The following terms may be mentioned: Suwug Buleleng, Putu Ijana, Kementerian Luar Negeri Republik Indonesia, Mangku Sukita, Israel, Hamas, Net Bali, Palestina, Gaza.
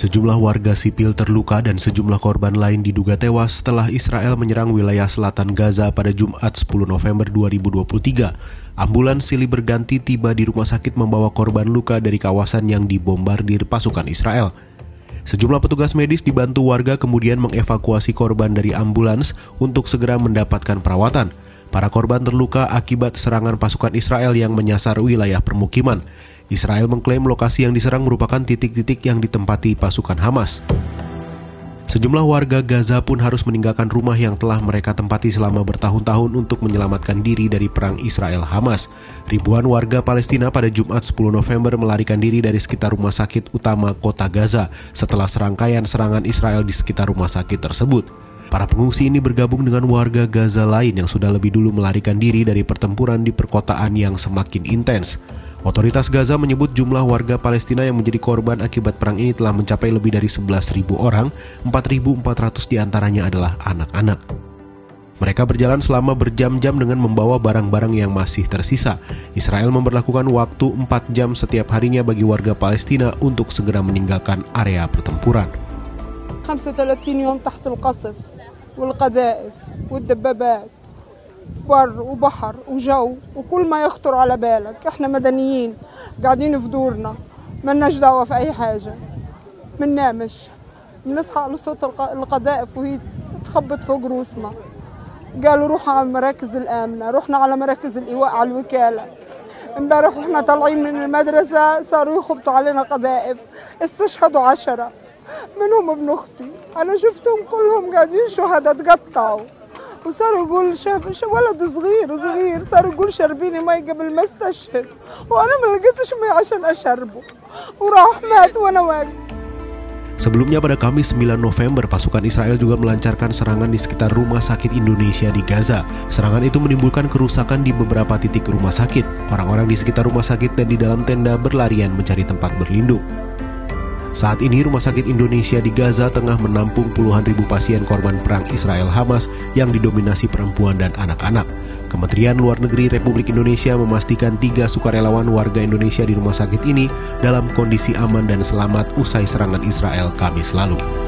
Sejumlah warga sipil terluka dan sejumlah korban lain diduga tewas setelah Israel menyerang wilayah selatan Gaza pada Jumat 10 November 2023. Ambulans silih berganti tiba di rumah sakit membawa korban luka dari kawasan yang dibombardir pasukan Israel. Sejumlah petugas medis dibantu warga kemudian mengevakuasi korban dari ambulans untuk segera mendapatkan perawatan. Para korban terluka akibat serangan pasukan Israel yang menyasar wilayah permukiman. Israel mengklaim lokasi yang diserang merupakan titik-titik yang ditempati pasukan Hamas. Sejumlah warga Gaza pun harus meninggalkan rumah yang telah mereka tempati selama bertahun-tahun untuk menyelamatkan diri dari perang Israel-Hamas. Ribuan warga Palestina pada Jumat 10 November melarikan diri dari sekitar rumah sakit utama kota Gaza setelah serangkaian serangan Israel di sekitar rumah sakit tersebut. Para pengungsi ini bergabung dengan warga Gaza lain yang sudah lebih dulu melarikan diri dari pertempuran di perkotaan yang semakin intens. Otoritas Gaza menyebut jumlah warga Palestina yang menjadi korban akibat perang ini telah mencapai lebih dari 11.000 orang, 4.400 diantaranya adalah anak-anak. Mereka berjalan selama berjam-jam dengan membawa barang-barang yang masih tersisa. Israel memberlakukan waktu 4 jam setiap harinya bagi warga Palestina untuk segera meninggalkan area pertempuran. 35 يوم تحت القصف والقذائف والدبابات بر وبحر وجو وكل ما يخطر على بالك. احنا مدنيين قاعدين في دورنا مالناش دعوه في اي حاجه، مننامش، بنصحى على صوت القذائف وهي تخبط فوق روسنا. قالوا روحوا على المراكز الامنه، رحنا على مراكز الايواء على الوكاله. امبارح واحنا طالعين من المدرسه صاروا يخبطوا علينا قذائف، استشهدوا 10 منهم ابن اختي، انا شفتهم كلهم قاعدين شهداء تقطعوا. وصاروا يقول ولد صغير صاروا يقول شربيني مي قبل ما استشهد، وانا ما لقيتش مي عشان اشربه وراح مات وانا واقف. Sebelumnya pada Kamis 9 November, pasukan Israel juga melancarkan serangan di sekitar rumah sakit Indonesia di Gaza. Serangan itu menimbulkan kerusakan di beberapa titik rumah sakit. Orang-orang di sekitar rumah sakit dan di dalam tenda berlarian mencari tempat berlindung. Saat ini Rumah Sakit Indonesia di Gaza tengah menampung puluhan ribu pasien korban perang Israel-Hamas yang didominasi perempuan dan anak-anak. Kementerian Luar Negeri Republik Indonesia memastikan 3 sukarelawan warga Indonesia di rumah sakit ini dalam kondisi aman dan selamat usai serangan Israel Kamis lalu.